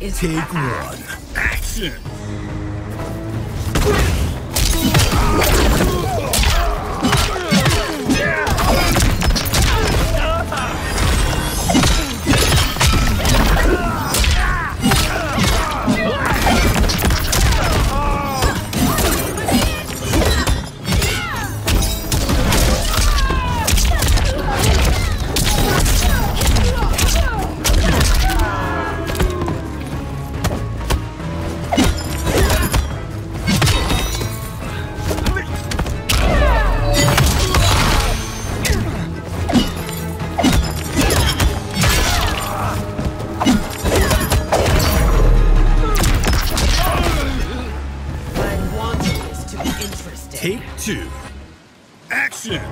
is take one. Action. Take two. Action!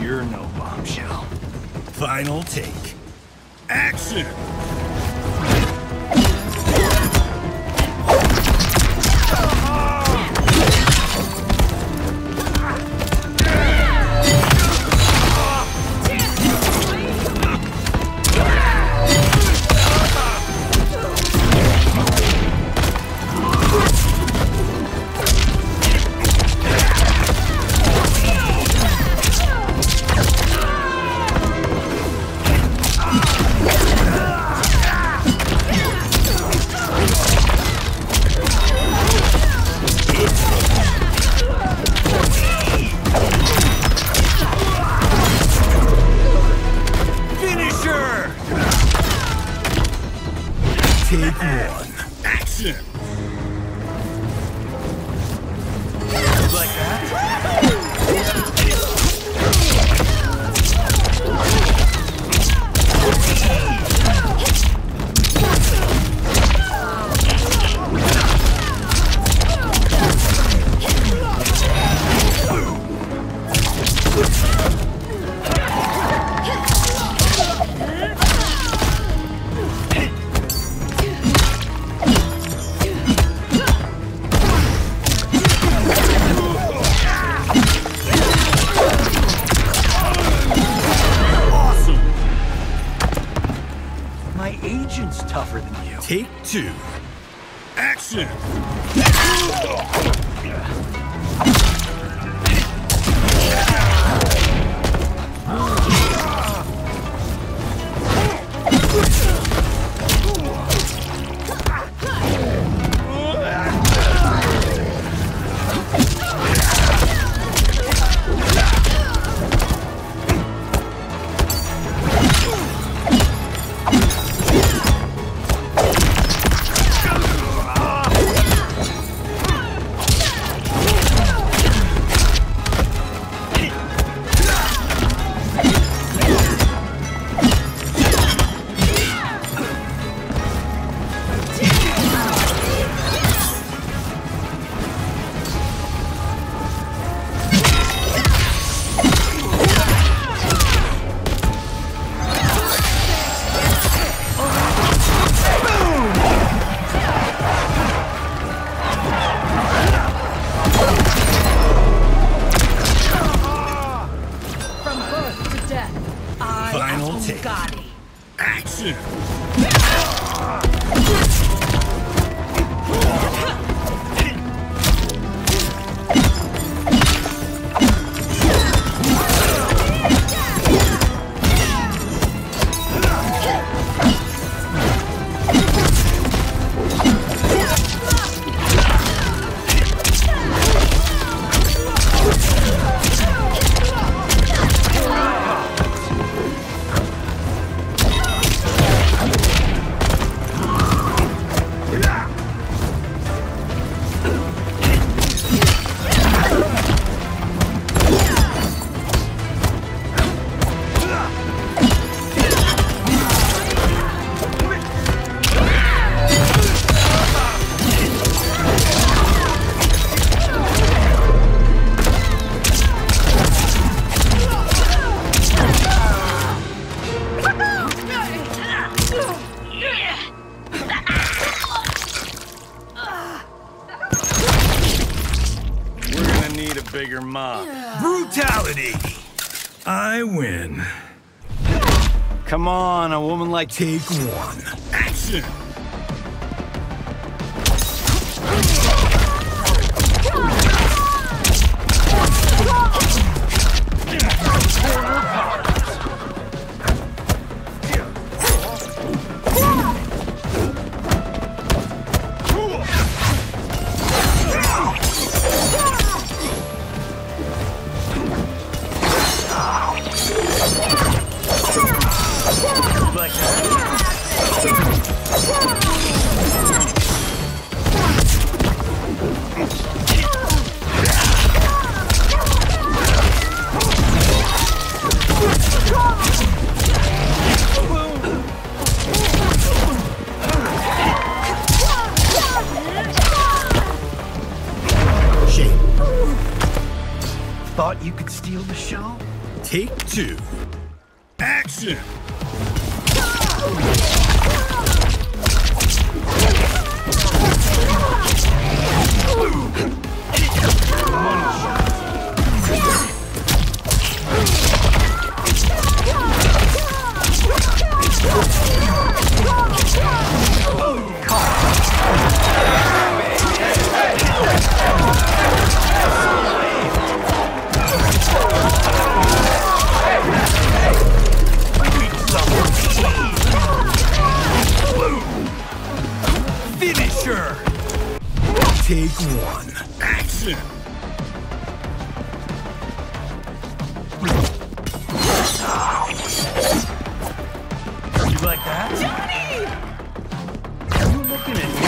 You're no bombshell. Final take. Action! Take one. Action! Like that? My agent's tougher than you. Take two. Action! need a bigger mop. Brutality! I win. Come on, a woman like Take One. Action! Thought you could steal the show? Take two. Action! Finisher! Take one. Action! You like that? Johnny! Are you looking at me?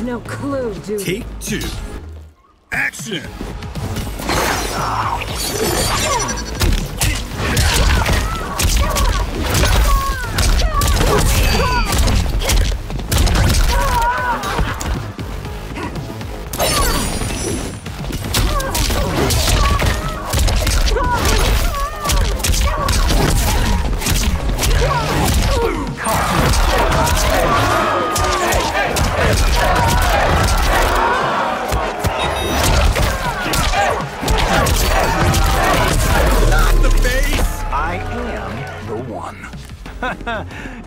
No clue, dude. Take two. Action!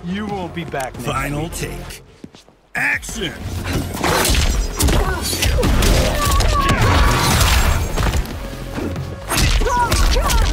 You won't be back next Final week. Take. Action! You go, Johnny!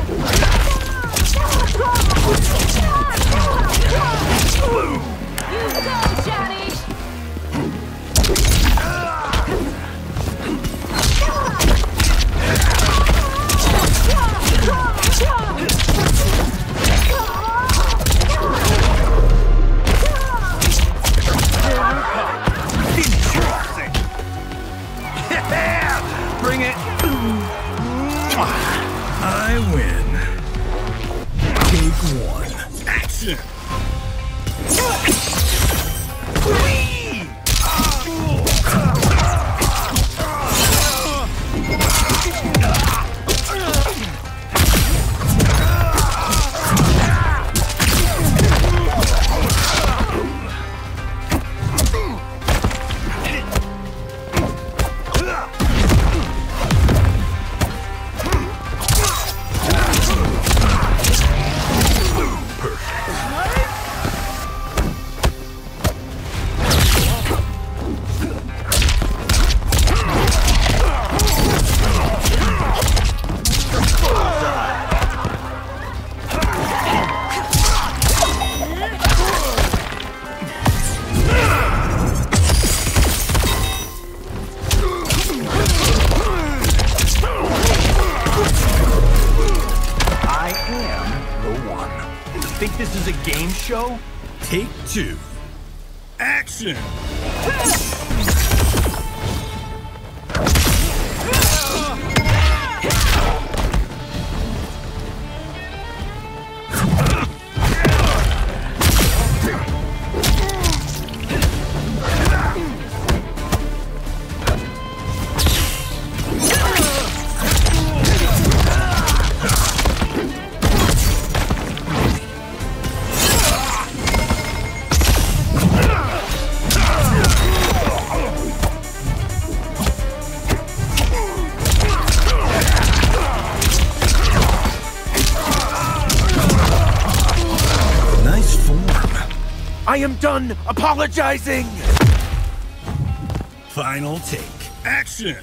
I win. Take one. Action! show? Take two. Action! I am done apologizing! Final take. Action!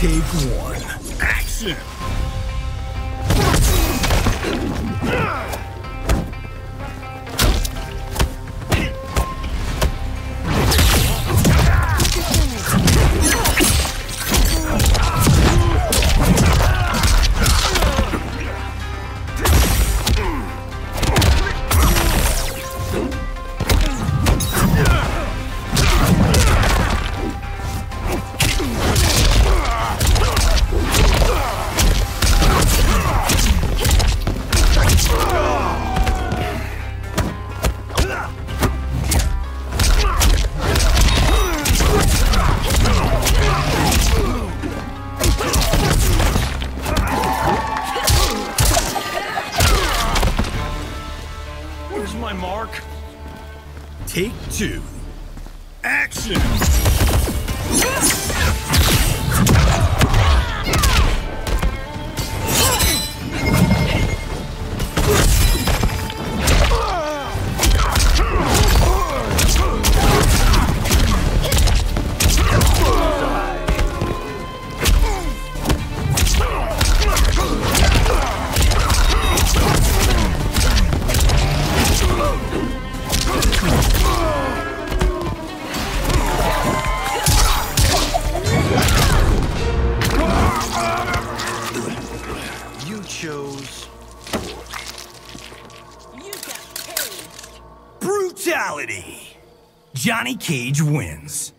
Take one. Action! My mark. Take two. Action! Johnny Cage wins.